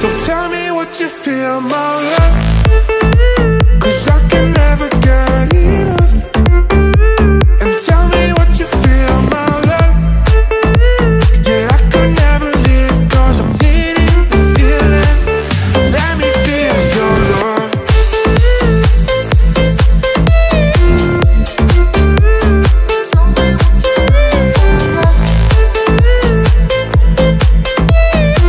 So tell me what you feel, my love, 'cause I can never get